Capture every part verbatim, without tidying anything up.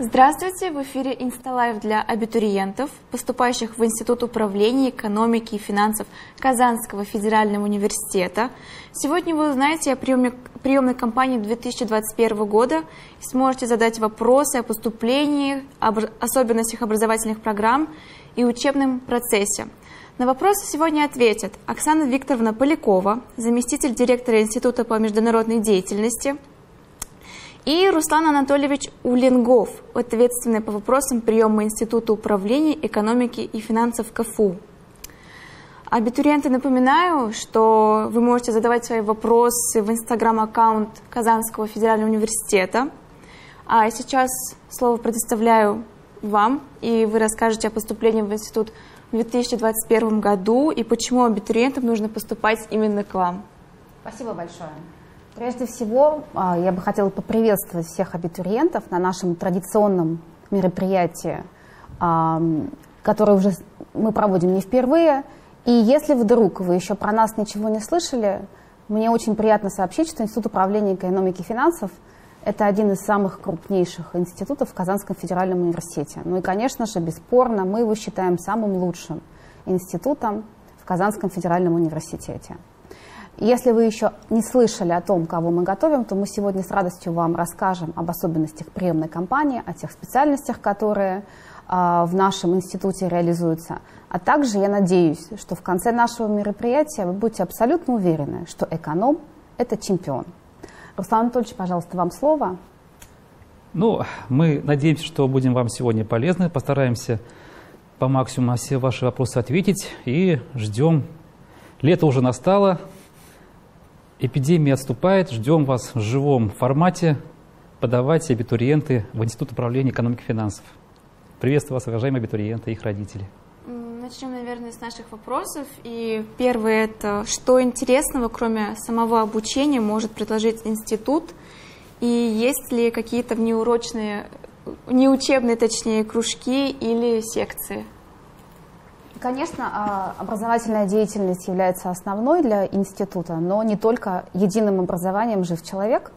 Здравствуйте! В эфире Инсталайв для абитуриентов, поступающих в Институт управления экономики и финансов Казанского федерального университета. Сегодня вы узнаете о приеме, приемной кампании две тысячи двадцать первого года и сможете задать вопросы о поступлении, об особенностях образовательных программ и учебном процессе. На вопросы сегодня ответят Оксана Викторовна Полякова, заместитель директора Института по международной деятельности, и Руслан Анатольевич Уленгов, ответственный по вопросам приема Института управления экономики и финансов КФУ. Абитуриенты, напоминаю, что вы можете задавать свои вопросы в инстаграм-аккаунт Казанского федерального университета. А сейчас слово предоставляю вам, и вы расскажете о поступлении в институт в две тысячи двадцать первом году и почему абитуриентам нужно поступать именно к вам. Спасибо большое. Прежде всего, я бы хотела поприветствовать всех абитуриентов на нашем традиционном мероприятии, которое уже мы проводим не впервые. И если вдруг вы еще про нас ничего не слышали, мне очень приятно сообщить, что Институт управления экономики и финансов – это один из самых крупнейших институтов в Казанском федеральном университете. Ну и, конечно же, бесспорно, мы его считаем самым лучшим институтом в Казанском федеральном университете. Если вы еще не слышали о том, кого мы готовим, то мы сегодня с радостью вам расскажем об особенностях приемной кампании, о тех специальностях, которые э, в нашем институте реализуются. А также я надеюсь, что в конце нашего мероприятия вы будете абсолютно уверены, что эконом – это чемпион. Руслан Анатольевич, пожалуйста, вам слово. Ну, мы надеемся, что будем вам сегодня полезны. Постараемся по максимуму все ваши вопросы ответить и ждем. Лето уже настало. Эпидемия отступает, ждем вас в живом формате. Подавайте, абитуриенты, в Институт управления экономикой и финансов. Приветствую вас, уважаемые абитуриенты и их родители. Начнем, наверное, с наших вопросов. И первое – это что интересного, кроме самого обучения, может предложить институт? И есть ли какие-то внеурочные, неучебные, точнее, кружки или секции? Конечно, образовательная деятельность является основной для института, но не только единым образованием жив человек.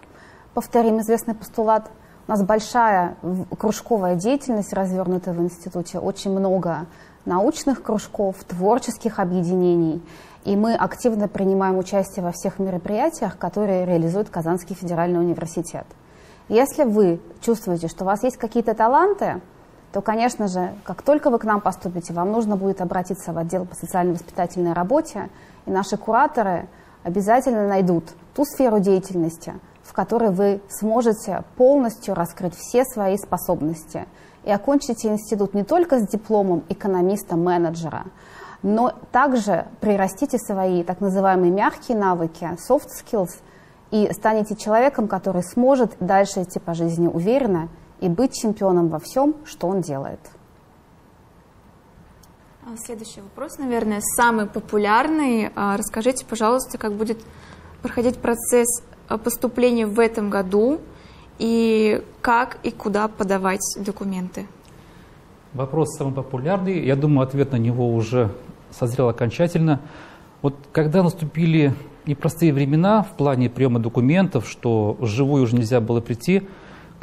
Повторим известный постулат. У нас большая кружковая деятельность развернута в институте, очень много научных кружков, творческих объединений. И мы активно принимаем участие во всех мероприятиях, которые реализует Казанский федеральный университет. Если вы чувствуете, что у вас есть какие-то таланты, то, конечно же, как только вы к нам поступите, вам нужно будет обратиться в отдел по социально-воспитательной работе, и наши кураторы обязательно найдут ту сферу деятельности, в которой вы сможете полностью раскрыть все свои способности. И окончите институт не только с дипломом экономиста-менеджера, но также прирастите свои так называемые мягкие навыки, soft skills, и станете человеком, который сможет дальше идти по жизни уверенно и быть чемпионом во всем, что он делает. Следующий вопрос, наверное, самый популярный. Расскажите, пожалуйста, как будет проходить процесс поступления в этом году и как и куда подавать документы? Вопрос самый популярный. Я думаю, ответ на него уже созрел окончательно. Вот когда наступили непростые времена в плане приема документов, что вживую уже нельзя было прийти,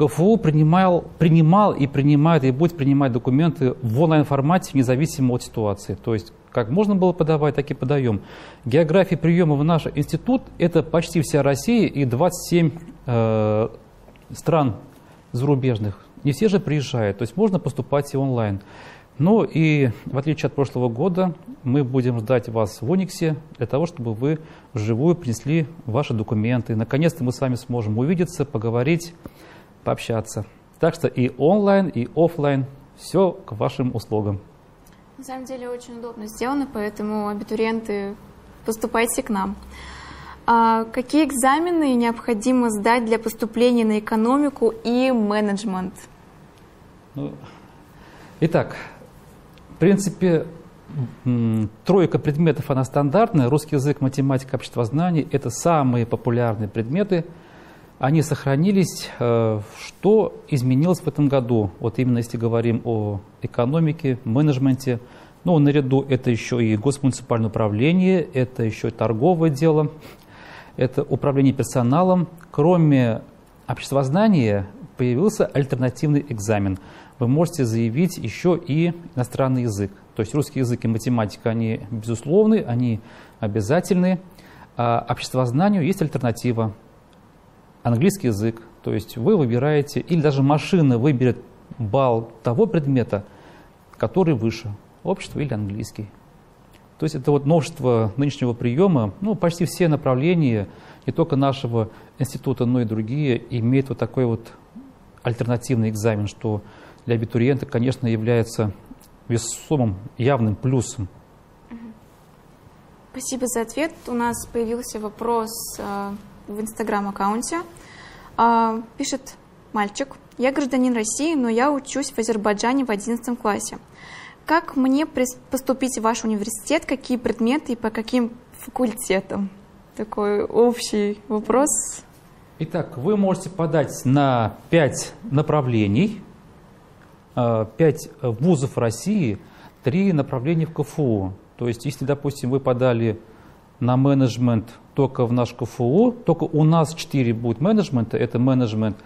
КФУ принимал, принимал и принимает, и будет принимать документы в онлайн-формате, независимо от ситуации. То есть, как можно было подавать, так и подаем. География приема в наш институт – это почти вся Россия и двадцать семь э, стран зарубежных. Не все же приезжают, то есть можно поступать и онлайн. Ну и, в отличие от прошлого года, мы будем ждать вас в Ониксе для того, чтобы вы вживую принесли ваши документы. Наконец-то мы с вами сможем увидеться, поговорить, общаться. Так что и онлайн, и офлайн, все к вашим услугам. На самом деле очень удобно сделано, поэтому, абитуриенты, поступайте к нам. А какие экзамены необходимо сдать для поступления на экономику и менеджмент? Ну, итак, в принципе, тройка предметов, она стандартная. Русский язык, математика, обществознание – это самые популярные предметы. Они сохранились. Что изменилось в этом году? Вот именно если говорим о экономике, менеджменте. Ну, наряду это еще и госмуниципальное управление, это еще и торговое дело, это управление персоналом. Кроме обществознания, появился альтернативный экзамен. Вы можете заявить еще и иностранный язык. То есть русский язык и математика, они безусловны, они обязательны. А обществознанию есть альтернатива. Английский язык. То есть вы выбираете, или даже машина выберет балл того предмета, который выше. Общество или английский. То есть это вот новшество нынешнего приема. Ну, почти все направления, не только нашего института, но и другие, имеют вот такой вот альтернативный экзамен, что для абитуриента, конечно, является весомым, явным плюсом. Спасибо за ответ. У нас появился вопрос в Инстаграм-аккаунте. Пишет мальчик. Я гражданин России, но я учусь в Азербайджане в одиннадцатом классе. Как мне поступить в ваш университет? Какие предметы и по каким факультетам? Такой общий вопрос. Итак, вы можете подать на пять направлений, пять вузов России, три направления в КФУ. То есть, если, допустим, вы подали на менеджмент только в наш КФУ, только у нас четыре будет менеджмента. Это менеджмент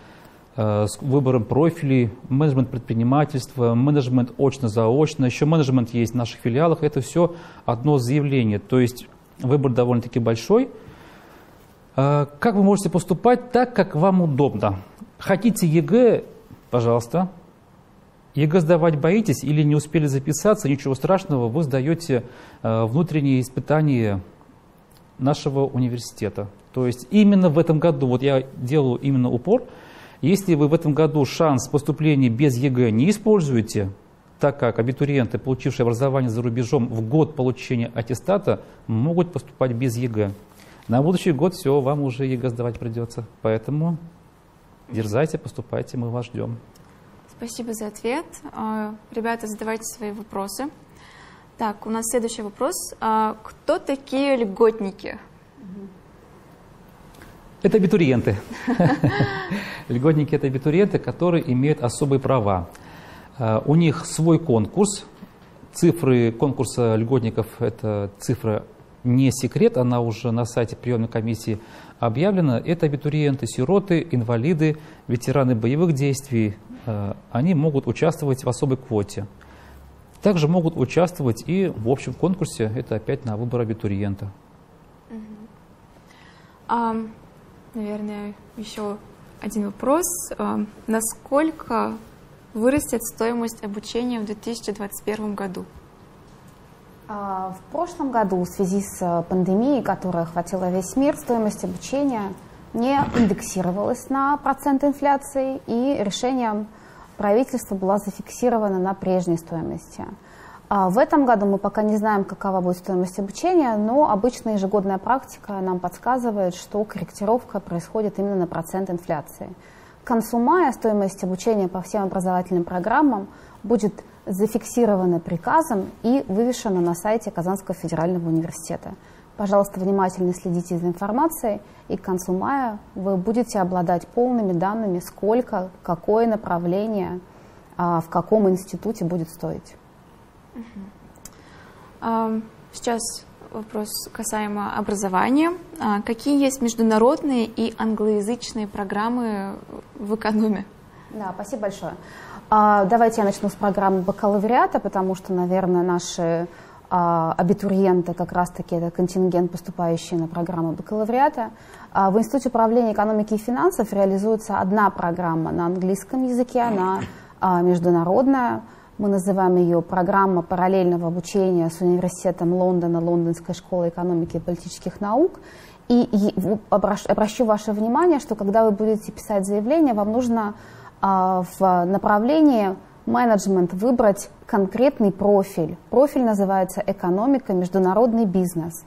с выбором профилей, менеджмент предпринимательства, менеджмент очно-заочно, еще менеджмент есть в наших филиалах. Это все одно заявление, то есть выбор довольно-таки большой. Как вы можете поступать? Так, как вам удобно. Хотите ЕГЭ? Пожалуйста. ЕГЭ сдавать боитесь или не успели записаться? Ничего страшного, вы сдаете внутренние испытания нашего университета. То есть именно в этом году, вот я делаю именно упор, если вы в этом году шанс поступления без ЕГЭ не используете, так как абитуриенты, получившие образование за рубежом в год получения аттестата, могут поступать без ЕГЭ. На будущий год все, вам уже ЕГЭ сдавать придется. Поэтому дерзайте, поступайте, мы вас ждем. Спасибо за ответ. Ребята, задавайте свои вопросы. Так, у нас следующий вопрос. Кто такие льготники? Это абитуриенты. Льготники – это абитуриенты, которые имеют особые права. У них свой конкурс. Цифры конкурса льготников – это цифра не секрет, она уже на сайте приемной комиссии объявлена. Это абитуриенты, сироты, инвалиды, ветераны боевых действий. Они могут участвовать в особой квоте. Также могут участвовать и в общем конкурсе. Это опять на выбор абитуриента. Um... Наверное, еще один вопрос. Насколько вырастет стоимость обучения в две тысячи двадцать первом году? В прошлом году в связи с пандемией, которая охватила весь мир, стоимость обучения не индексировалась на процент инфляции, и решением правительства была зафиксирована на прежней стоимости. В этом году мы пока не знаем, какова будет стоимость обучения, но обычная ежегодная практика нам подсказывает, что корректировка происходит именно на процент инфляции. К концу мая стоимость обучения по всем образовательным программам будет зафиксирована приказом и вывешена на сайте Казанского федерального университета. Пожалуйста, внимательно следите за информацией, и к концу мая вы будете обладать полными данными, сколько, какое направление, в каком институте будет стоить. Сейчас вопрос касаемо образования. Какие есть международные и англоязычные программы в экономе? Да, спасибо большое. Давайте я начну с программы бакалавриата, потому что, наверное, наши абитуриенты как раз-таки это контингент, поступающий на программы бакалавриата. В Институте управления экономики и финансов реализуется одна программа на английском языке, она международная. Мы называем ее «Программа параллельного обучения с Университетом Лондона, Лондонской школы экономики и политических наук». И, и обращу ваше внимание, что когда вы будете писать заявление, вам нужно а, в направлении менеджмент выбрать конкретный профиль. Профиль называется «Экономика, международный бизнес».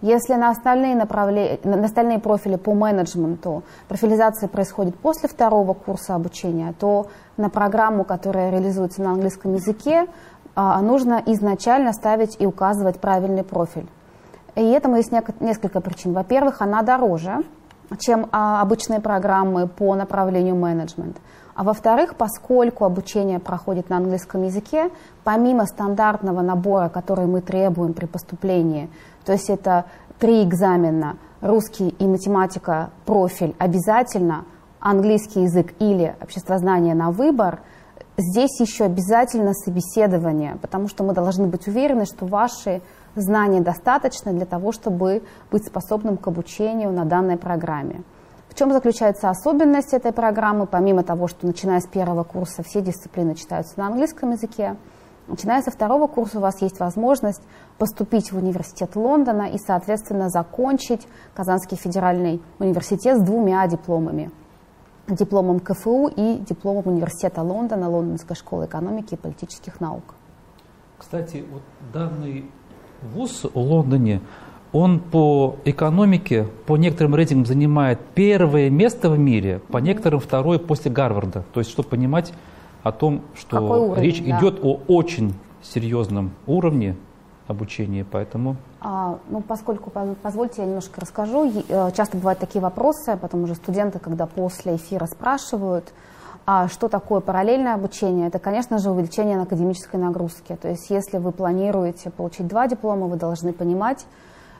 Если на остальные, направле... на остальные профили по менеджменту профилизация происходит после второго курса обучения, то на программу, которая реализуется на английском языке, нужно изначально ставить и указывать правильный профиль. И этому есть несколько причин. Во-первых, она дороже, чем обычные программы по направлению менеджмент. А во-вторых, поскольку обучение проходит на английском языке, помимо стандартного набора, который мы требуем при поступлении, то есть это три экзамена, русский и математика, профиль обязательно, английский язык или обществознание на выбор, здесь еще обязательно собеседование, потому что мы должны быть уверены, что ваши знания достаточно для того, чтобы быть способным к обучению на данной программе. В чем заключается особенность этой программы? Помимо того, что начиная с первого курса все дисциплины читаются на английском языке, начиная со второго курса у вас есть возможность поступить в Университет Лондона и, соответственно, закончить Казанский федеральный университет с двумя дипломами. Дипломом КФУ и дипломом Университета Лондона, Лондонской школы экономики и политических наук. Кстати, вот данный вуз в Лондоне, он по экономике, по некоторым рейтингам занимает первое место в мире, по некоторым второе после Гарварда. То есть, чтобы понимать о том, что уровень, речь да. идет о очень серьезном уровне обучения, поэтому... А, ну, поскольку, позвольте, я немножко расскажу. Часто бывают такие вопросы, потом уже студенты, когда после эфира спрашивают, а что такое параллельное обучение, это, конечно же, увеличение академической нагрузки. То есть, если вы планируете получить два диплома, вы должны понимать,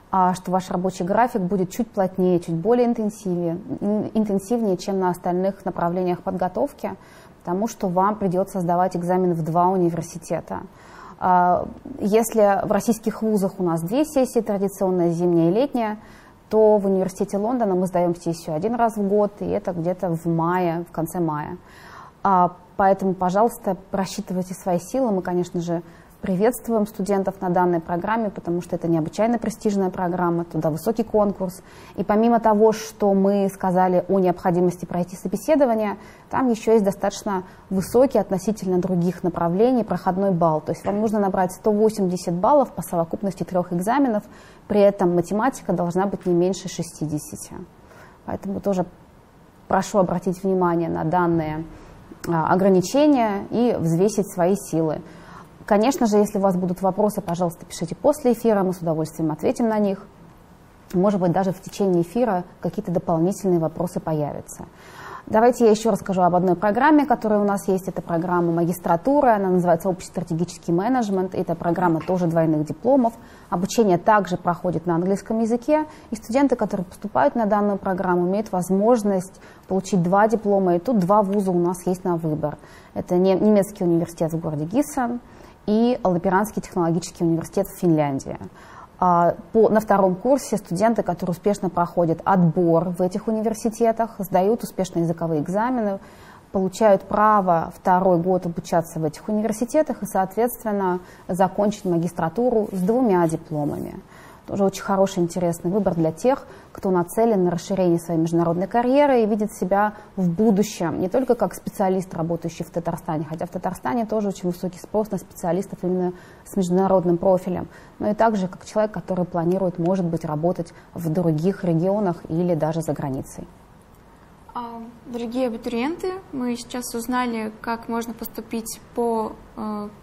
что ваш рабочий график будет чуть плотнее, чуть более интенсивнее, интенсивнее, чем на остальных направлениях подготовки, потому что вам придется сдавать экзамен в два университета. Если в российских вузах у нас две сессии, традиционная зимняя и летняя, то в Университете Лондона мы сдаем сессию один раз в год, и это где-то в мае, в конце мая. Поэтому, пожалуйста, просчитывайте свои силы. Мы, конечно же, приветствуем студентов на данной программе, потому что это необычайно престижная программа, туда высокий конкурс. И помимо того, что мы сказали о необходимости пройти собеседование, там еще есть достаточно высокий относительно других направлений проходной балл. То есть вам нужно набрать сто восемьдесят баллов по совокупности трех экзаменов, при этом математика должна быть не меньше шестидесяти. Поэтому тоже прошу обратить внимание на данные ограничения и взвесить свои силы. Конечно же, если у вас будут вопросы, пожалуйста, пишите после эфира, мы с удовольствием ответим на них. Может быть, даже в течение эфира какие-то дополнительные вопросы появятся. Давайте я еще расскажу об одной программе, которая у нас есть. Это программа магистратуры, она называется «Общий стратегический менеджмент». Это программа тоже двойных дипломов. Обучение также проходит на английском языке. И студенты, которые поступают на данную программу, имеют возможность получить два диплома. И тут два вуза у нас есть на выбор. Это немецкий университет в городе Гисен и Лапперанский технологический университет в Финляндии. На втором курсе студенты, которые успешно проходят отбор в этих университетах, сдают успешные языковые экзамены, получают право второй год обучаться в этих университетах и, соответственно, закончить магистратуру с двумя дипломами. Тоже очень хороший, интересный выбор для тех, кто нацелен на расширение своей международной карьеры и видит себя в будущем не только как специалист, работающий в Татарстане, хотя в Татарстане тоже очень высокий спрос на специалистов именно с международным профилем, но и также как человек, который планирует, может быть, работать в других регионах или даже за границей. Дорогие абитуриенты, мы сейчас узнали, как можно поступить по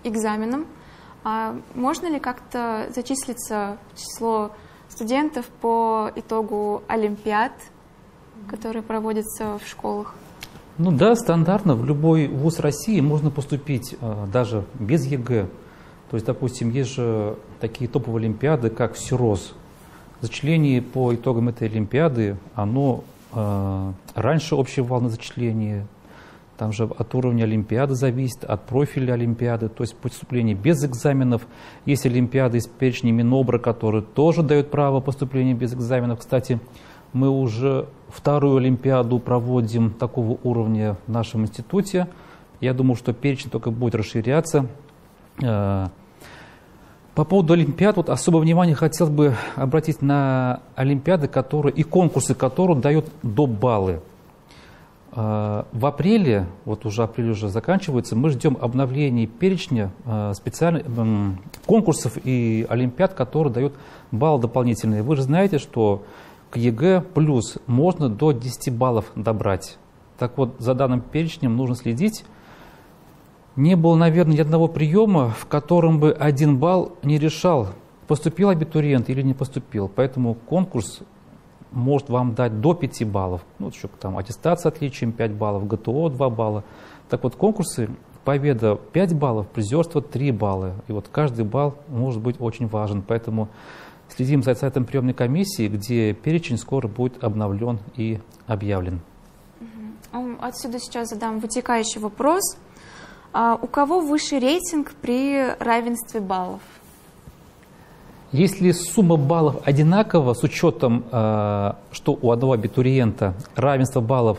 экзаменам. А можно ли как-то зачислиться в число студентов по итогу олимпиад, которые проводятся в школах? Ну да, стандартно в любой вуз России можно поступить даже без ЕГЭ. То есть, допустим, есть же такие топовые олимпиады, как СИРОС. Зачисление по итогам этой олимпиады, оно э, раньше общей волны зачисления. Там же от уровня олимпиады зависит, от профиля олимпиады, то есть поступление без экзаменов. Есть олимпиады из перечня Минобра, которые тоже дают право поступления без экзаменов. Кстати, мы уже вторую олимпиаду проводим такого уровня в нашем институте. Я думаю, что перечень только будет расширяться. По поводу олимпиад, вот особое внимание хотел бы обратить на олимпиады, которые и конкурсы, которые дают до баллы. В апреле, вот уже апрель уже заканчивается, мы ждем обновления перечня специальных конкурсов и олимпиад, которые дают балл дополнительные. Вы же знаете, что к ЕГЭ плюс можно до десяти баллов добрать. Так вот, за данным перечнем нужно следить. Не было, наверное, ни одного приема, в котором бы один балл не решал, поступил абитуриент или не поступил. Поэтому конкурс может вам дать до пяти баллов, ну, еще там аттестация отличием пять баллов, ГТО два балла. Так вот, конкурсы, победа пять баллов, призерство три балла. И вот каждый балл может быть очень важен. Поэтому следим за сайтом приемной комиссии, где перечень скоро будет обновлен и объявлен. Отсюда сейчас задам вытекающий вопрос. У кого выше рейтинг при равенстве баллов? Если сумма баллов одинакова, с учетом, что у одного абитуриента равенство баллов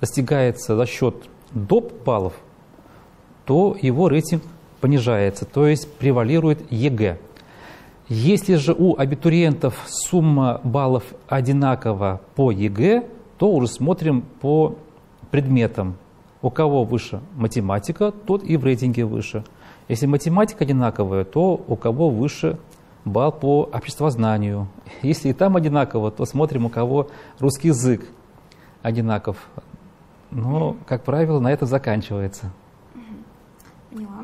достигается за счет доп. Баллов, то его рейтинг понижается, то есть превалирует ЕГЭ. Если же у абитуриентов сумма баллов одинакова по ЕГЭ, то уже смотрим по предметам. У кого выше математика, тот и в рейтинге выше. Если математика одинаковая, то у кого выше балл по обществознанию. Если и там одинаково, то смотрим, у кого русский язык одинаков. Но, как правило, на это заканчивается. Поняла.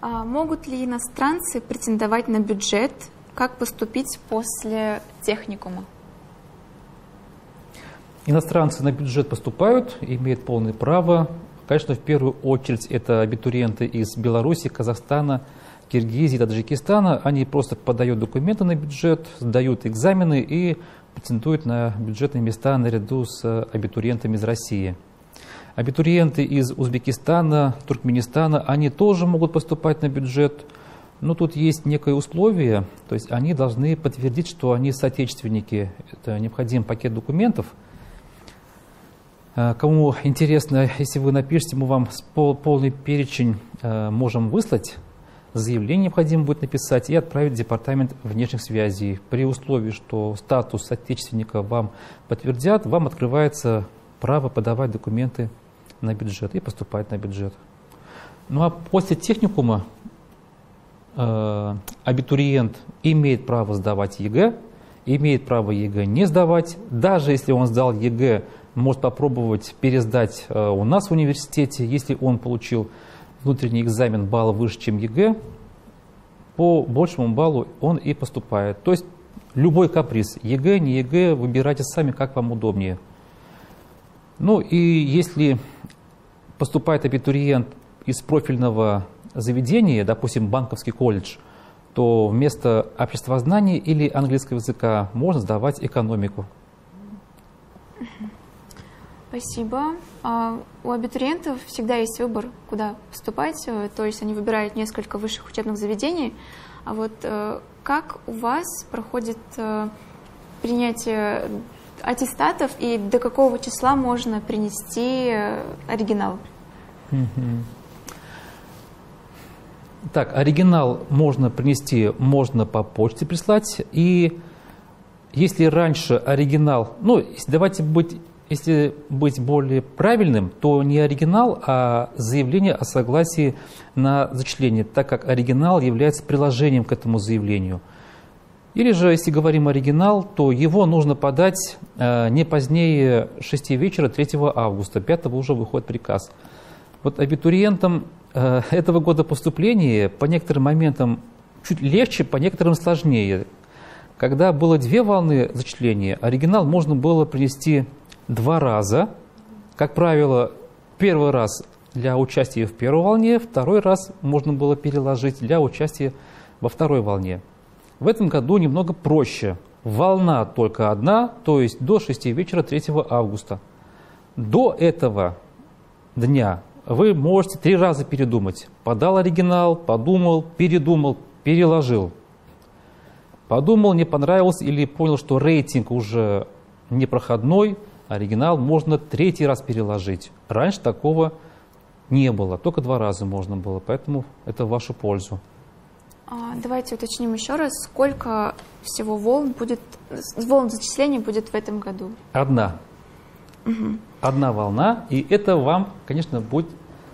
А могут ли иностранцы претендовать на бюджет? Как поступить после техникума? Иностранцы на бюджет поступают, имеют полное право. Конечно, в первую очередь это абитуриенты из Беларуси, Казахстана, Киргизии, Таджикистана. Они просто подают документы на бюджет, сдают экзамены и претендуют на бюджетные места наряду с абитуриентами из России. Абитуриенты из Узбекистана, Туркменистана, они тоже могут поступать на бюджет, но тут есть некое условие, то есть они должны подтвердить, что они соотечественники. Это необходим пакет документов. Кому интересно, если вы напишите, мы вам полный перечень можем выслать. Заявление необходимо будет написать и отправить в департамент внешних связей. При условии, что статус соотечественника вам подтвердят, вам открывается право подавать документы на бюджет и поступать на бюджет. Ну а после техникума э, абитуриент имеет право сдавать ЕГЭ, имеет право ЕГЭ не сдавать. Даже если он сдал ЕГЭ, может попробовать пересдать э, у нас в университете, если он получил внутренний экзамен балла выше, чем ЕГЭ, по большему баллу он и поступает. То есть любой каприз, ЕГЭ, не ЕГЭ, выбирайте сами, как вам удобнее. Ну и если поступает абитуриент из профильного заведения, допустим, банковский колледж, то вместо обществознания или английского языка можно сдавать экономику. Спасибо. У абитуриентов всегда есть выбор, куда поступать, то есть они выбирают несколько высших учебных заведений. А вот как у вас проходит принятие аттестатов и до какого числа можно принести оригинал? Так, оригинал можно принести, можно по почте прислать. И если раньше оригинал, ну, давайте быть... Если быть более правильным, то не оригинал, а заявление о согласии на зачисление, так как оригинал является приложением к этому заявлению. Или же, если говорим оригинал, то его нужно подать не позднее шести вечера третьего августа, пятого уже выходит приказ. Вот абитуриентам этого года поступления по некоторым моментам чуть легче, по некоторым сложнее. Когда было две волны зачисления, оригинал можно было принести два раза, как правило, первый раз для участия в первой волне, второй раз можно было переложить для участия во второй волне. В этом году немного проще. Волна только одна, то есть до шести вечера третьего августа. До этого дня вы можете три раза передумать. Подал оригинал, подумал, передумал, переложил. Подумал, не понравилось или понял, что рейтинг уже непроходной, оригинал можно третий раз переложить. Раньше такого не было, только два раза можно было, поэтому это в вашу пользу. Давайте уточним еще раз, сколько всего волн будет, волн зачислений будет в этом году? Одна. Угу. Одна волна, и это вам, конечно, будет,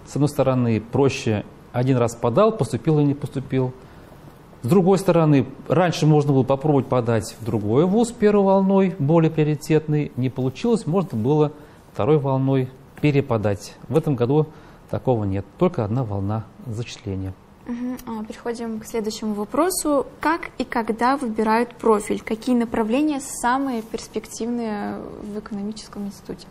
с одной стороны, проще. Один раз подал, поступил или не поступил. С другой стороны, раньше можно было попробовать подать в другой вуз первой волной, более приоритетный. Не получилось, можно было второй волной переподать. В этом году такого нет, только одна волна зачисления. Угу. Переходим к следующему вопросу. Как и когда выбирают профиль? Какие направления самые перспективные в экономическом институте?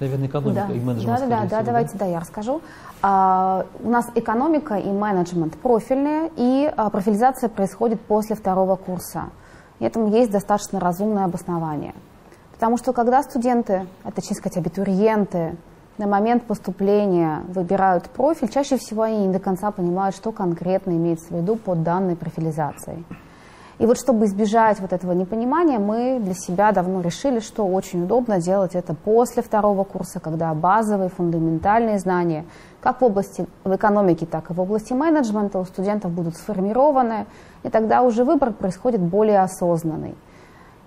Наверное, экономика да. и менеджмент. Да, да, всего, да, давайте, да, я расскажу. А, у нас экономика и менеджмент профильные, и а, профилизация происходит после второго курса. И этому есть достаточно разумное обоснование. Потому что когда студенты, а точнее сказать, абитуриенты, на момент поступления выбирают профиль, чаще всего они не до конца понимают, что конкретно имеется в виду под данной профилизацией. И вот чтобы избежать вот этого непонимания, мы для себя давно решили, что очень удобно делать это после второго курса, когда базовые, фундаментальные знания, как в области в экономике, так и в области менеджмента у студентов будут сформированы, и тогда уже выбор происходит более осознанный.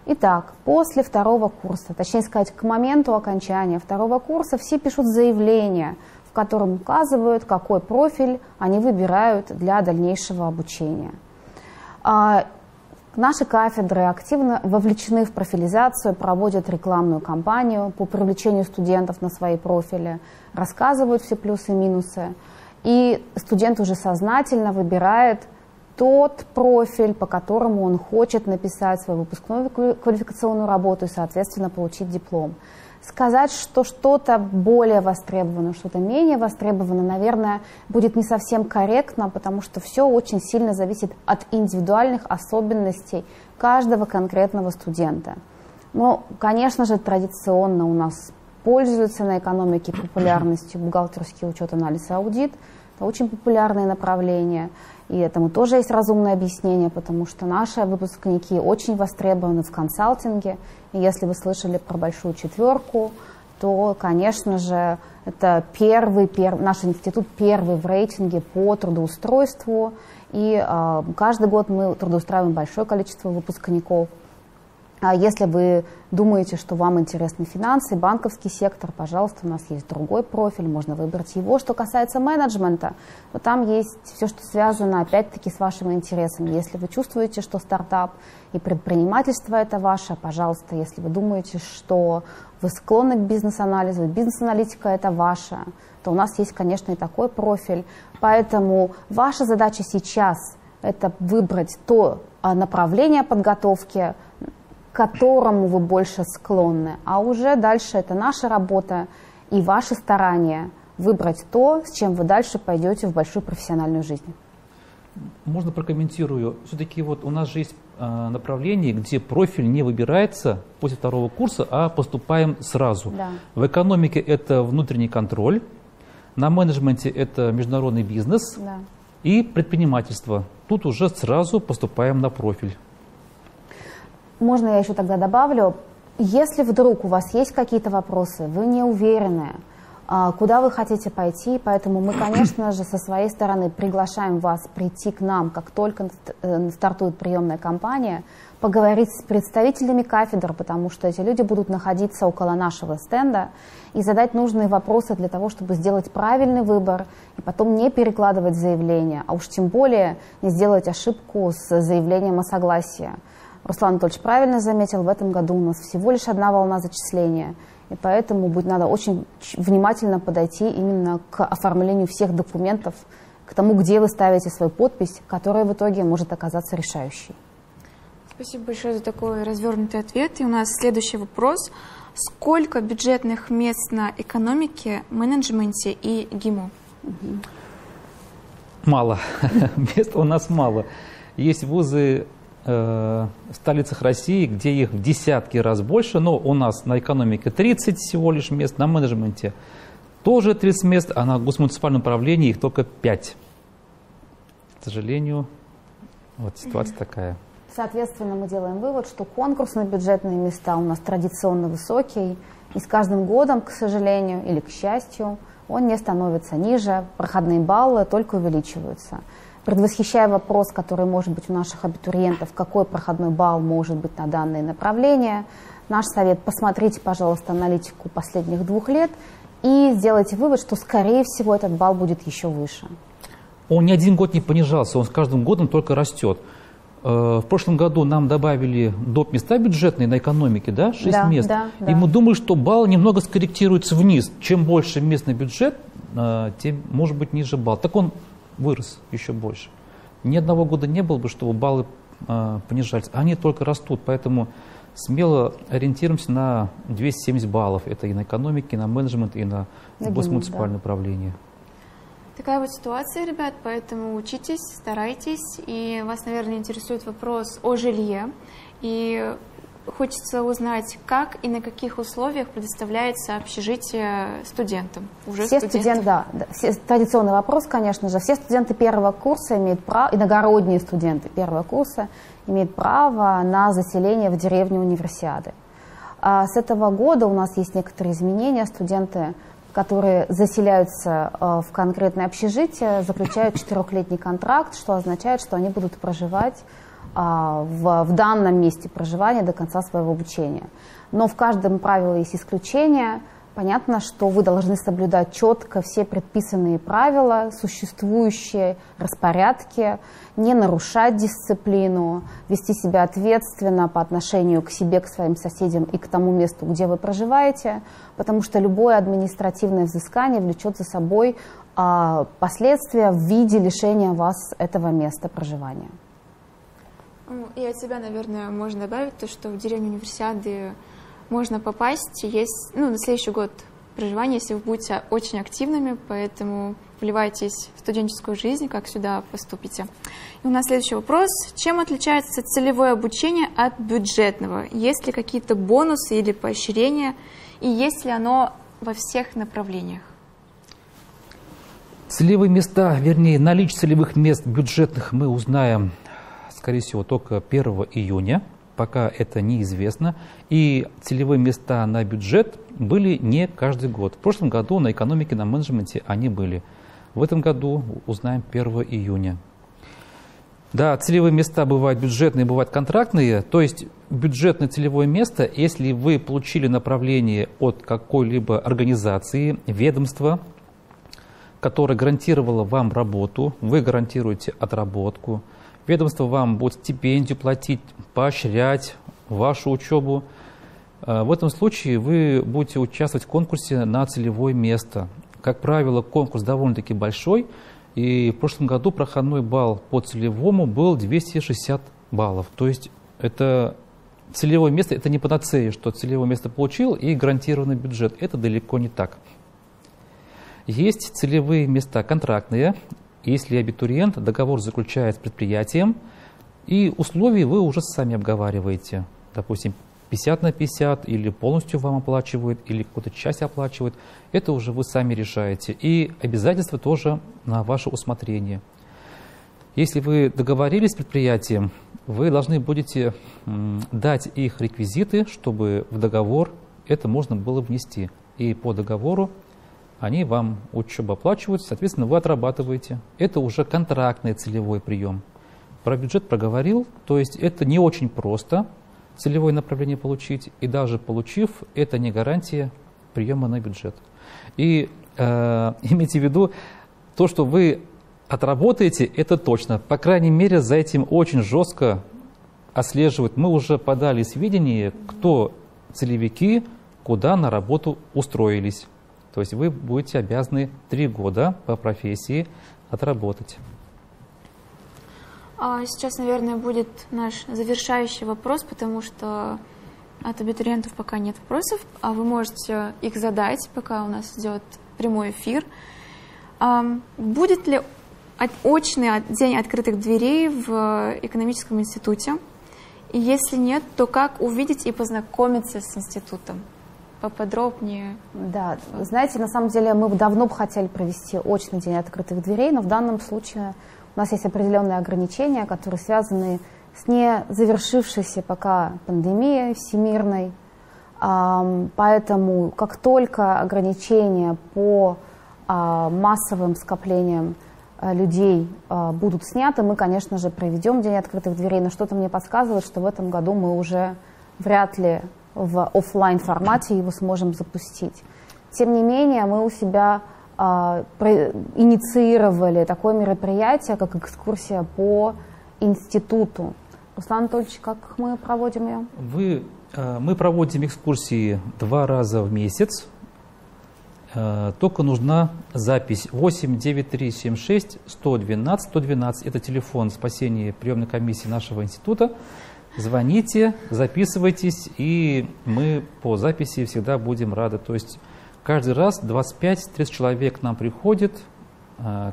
Итак, после второго курса, точнее сказать, к моменту окончания второго курса все пишут заявление, в котором указывают, какой профиль они выбирают для дальнейшего обучения. Наши кафедры активно вовлечены в профилизацию, проводят рекламную кампанию по привлечению студентов на свои профили, рассказывают все плюсы и минусы. И студент уже сознательно выбирает тот профиль, по которому он хочет написать свою выпускную квалификационную работу и, соответственно, получить диплом. Сказать, что что-то более востребовано, что-то менее востребовано, наверное, будет не совсем корректно, потому что все очень сильно зависит от индивидуальных особенностей каждого конкретного студента. Но, конечно же, традиционно у нас пользуются на экономике популярностью бухгалтерский учет, анализ и аудит. Это очень популярные направления, и этому тоже есть разумное объяснение, потому что наши выпускники очень востребованы в консалтинге. И если вы слышали про большую четверку, то, конечно же, это первый, пер, наш институт первый в рейтинге по трудоустройству. И э, каждый год мы трудоустраиваем большое количество выпускников. А если вы думаете, что вам интересны финансы, банковский сектор, пожалуйста, у нас есть другой профиль, можно выбрать его. Что касается менеджмента, то там есть все, что связано, опять-таки, с вашими интересами. Если вы чувствуете, что стартап и предпринимательство – это ваше, пожалуйста, если вы думаете, что вы склонны к бизнес-анализу, бизнес-аналитика – это ваше, то у нас есть, конечно, и такой профиль. Поэтому ваша задача сейчас – это выбрать то направление подготовки, к которому вы больше склонны, а уже дальше это наша работа и ваши старания выбрать то, с чем вы дальше пойдете в большую профессиональную жизнь. Можно прокомментирую? Все-таки вот у нас же есть направление, где профиль не выбирается после второго курса, а поступаем сразу. Да. В экономике это внутренний контроль, на менеджменте это международный бизнес, да, и предпринимательство. Тут уже сразу поступаем на профиль. Можно я еще тогда добавлю, если вдруг у вас есть какие-то вопросы, вы не уверены, куда вы хотите пойти, поэтому мы, конечно же, со своей стороны приглашаем вас прийти к нам, как только стартует приемная кампания, поговорить с представителями кафедр, потому что эти люди будут находиться около нашего стенда, и задать нужные вопросы для того, чтобы сделать правильный выбор, и потом не перекладывать заявление, а уж тем более не сделать ошибку с заявлением о согласии. Руслан Анатольевич правильно заметил, в этом году у нас всего лишь одна волна зачисления, и поэтому будет, надо очень внимательно подойти именно к оформлению всех документов, к тому, где вы ставите свою подпись, которая в итоге может оказаться решающей. Спасибо большое за такой развернутый ответ. И у нас следующий вопрос. Сколько бюджетных мест на экономике, менеджменте и ГИМО? Мало. Мест у нас мало. Есть вузы в столицах России, где их в десятки раз больше, но у нас на экономике тридцать всего лишь мест, на менеджменте тоже тридцать мест, а на госмуниципальном управлении их только пять. К сожалению, вот ситуация такая. Соответственно, мы делаем вывод, что конкурс на бюджетные места у нас традиционно высокий, и с каждым годом, к сожалению, или к счастью, он не становится ниже, проходные баллы только увеличиваются. Предвосхищая вопрос, который может быть у наших абитуриентов, какой проходной балл может быть на данное направление, наш совет – посмотрите, пожалуйста, аналитику последних двух лет и сделайте вывод, что, скорее всего, этот балл будет еще выше. Он ни один год не понижался, он с каждым годом только растет. В прошлом году нам добавили доп. Места бюджетные на экономике, да, шесть да, мест. Да, да. И мы думали, что балл немного скорректируется вниз. Чем больше местный бюджет, тем, может быть, ниже балл. Так он вырос еще больше. Ни одного года не было бы, чтобы баллы э, понижались. Они только растут, поэтому смело ориентируемся на двести семьдесят баллов. Это и на экономике, и на менеджмент, и на госмуниципальное да. управление. Такая вот ситуация, ребят, поэтому учитесь, старайтесь. И вас, наверное, интересует вопрос о жилье. И Хочется узнать, как и на каких условиях предоставляется общежитие студентам? Уже все студенты, студенты да, да все, традиционный вопрос, конечно же. Все студенты первого курса имеют право, иногородние студенты первого курса имеют право на заселение в деревню Универсиады. А с этого года у нас есть некоторые изменения. Студенты, которые заселяются в конкретное общежитие, заключают четырехлетний контракт, что означает, что они будут проживать В, в данном месте проживания до конца своего обучения. Но в каждом правиле есть исключения. Понятно, что вы должны соблюдать четко все предписанные правила, существующие распорядки, не нарушать дисциплину, вести себя ответственно по отношению к себе, к своим соседям и к тому месту, где вы проживаете, потому что любое административное взыскание влечет за собой а, последствия в виде лишения вас этого места проживания. И от себя, наверное, можно добавить то, что в деревню Универсиады можно попасть, есть, ну, на следующий год проживания, если вы будете очень активными, поэтому вливайтесь в студенческую жизнь, как сюда поступите. И у нас следующий вопрос. Чем отличается целевое обучение от бюджетного? Есть ли какие-то бонусы или поощрения? И есть ли оно во всех направлениях? Целевые места, вернее, наличие целевых мест бюджетных мы узнаем, скорее всего, только первого июня, пока это неизвестно. И целевые места на бюджет были не каждый год. В прошлом году на экономике, на менеджменте они были. В этом году узнаем первого июня. Да, целевые места бывают бюджетные, бывают контрактные. То есть бюджетное целевое место, если вы получили направление от какой-либо организации, ведомства, которое гарантировало вам работу, вы гарантируете отработку, ведомство вам будет стипендию платить, поощрять вашу учебу. В этом случае вы будете участвовать в конкурсе на целевое место. Как правило, конкурс довольно-таки большой. И в прошлом году проходной балл по целевому был двести шестьдесят баллов. То есть это целевое место, это не панацея, что целевое место получил и гарантированный бюджет. Это далеко не так. Есть целевые места контрактные. Если абитуриент, договор заключает с предприятием, и условия вы уже сами обговариваете. Допустим, пятьдесят на пятьдесят, или полностью вам оплачивают, или какую-то часть оплачивают. Это уже вы сами решаете. И обязательства тоже на ваше усмотрение. Если вы договорились с предприятием, вы должны будете дать их реквизиты, чтобы в договор это можно было внести. И по договору они вам учебу оплачивают, соответственно, вы отрабатываете. Это уже контрактный целевой прием. Про бюджет проговорил, то есть это не очень просто целевое направление получить, и даже получив, это не гарантия приема на бюджет. И э, имейте в виду, то, что вы отработаете, это точно. По крайней мере, за этим очень жестко отслеживают. Мы уже подали сведения, кто целевики, куда на работу устроились. То есть вы будете обязаны три года по профессии отработать. Сейчас, наверное, будет наш завершающий вопрос, потому что от абитуриентов пока нет вопросов, а вы можете их задать, пока у нас идет прямой эфир. Будет ли очный день открытых дверей в экономическом институте? И если нет, то как увидеть и познакомиться с институтом? Поподробнее. Да, знаете, на самом деле мы давно бы хотели провести очный день открытых дверей, но в данном случае у нас есть определенные ограничения, которые связаны с не завершившейся пока пандемией всемирной. Поэтому как только ограничения по массовым скоплениям людей будут сняты, мы, конечно же, проведем день открытых дверей, но что-то мне подсказывает, что в этом году мы уже вряд ли в офлайн формате его сможем запустить. Тем не менее, мы у себя а, при, инициировали такое мероприятие, как экскурсия по институту. Руслан Анатольевич, как мы проводим ее? Вы, э, мы проводим экскурсии два раза в месяц. Э, только нужна запись восемь девять три семь шесть сто двенадцать сто двенадцать. Это телефон спасения приемной комиссии нашего института. Звоните, записывайтесь, и мы по записи всегда будем рады. То есть каждый раз двадцать пять — тридцать человек к нам приходит.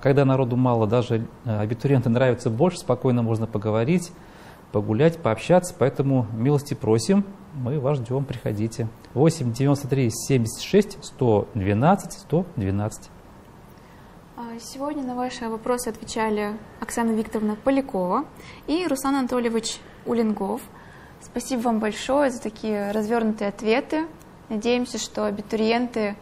Когда народу мало, даже абитуриенты нравятся больше, спокойно можно поговорить, погулять, пообщаться, поэтому милости просим, мы вас ждем, приходите. восемь девяносто три семьдесят шесть сто двенадцать сто двенадцать. Сегодня на ваши вопросы отвечали Оксана Викторовна Полякова и Руслан Анатольевич Уленгов. Спасибо вам большое за такие развернутые ответы. Надеемся, что абитуриенты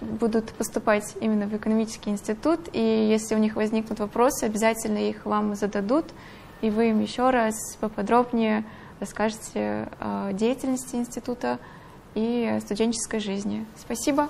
будут поступать именно в экономический институт, и если у них возникнут вопросы, обязательно их вам зададут, и вы им еще раз поподробнее расскажете о деятельности института и студенческой жизни. Спасибо.